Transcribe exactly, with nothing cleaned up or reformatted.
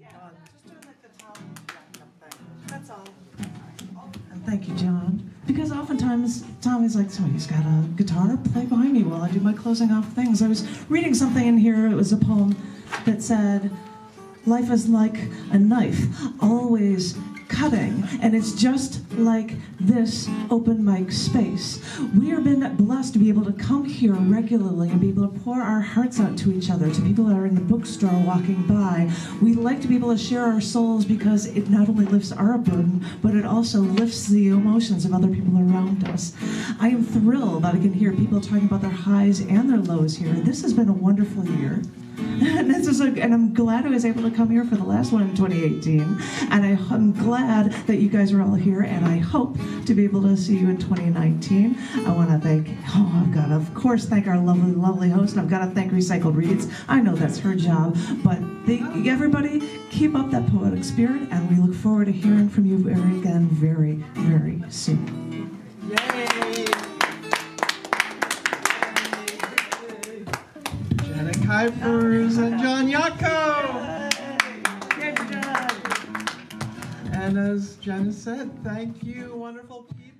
Yeah, just doing like the towel thing. That's all. And thank you, John. Because oftentimes Tommy's like, somebody's got a guitar, play behind me while I do my closing off things. I was reading something in here, it was a poem that said, life is like a knife, always cutting, and it's just like this open mic space. We have been blessed to be able to come here regularly and be able to pour our hearts out to each other, to people that are in the bookstore walking by. We like to be able to share our souls because it not only lifts our burden, but it also lifts the emotions of other people around us. I am thrilled that I can hear people talking about their highs and their lows here. This has been a wonderful year. And, this is a, and I'm glad I was able to come here for the last one in twenty eighteen. And I, I'm glad that you guys are all here, and I hope to be able to see you in twenty nineteen. I want to thank, oh, I've got to, of course, thank our lovely, lovely host, and I've got to thank Recycled Reads. I know that's her job, but they, everybody, keep up that poetic spirit, and we look forward to hearing from you very again very, very soon. Yay! Kuipers and John Yocco! Yay. Yay, John. And as Jen said, thank you, wonderful people.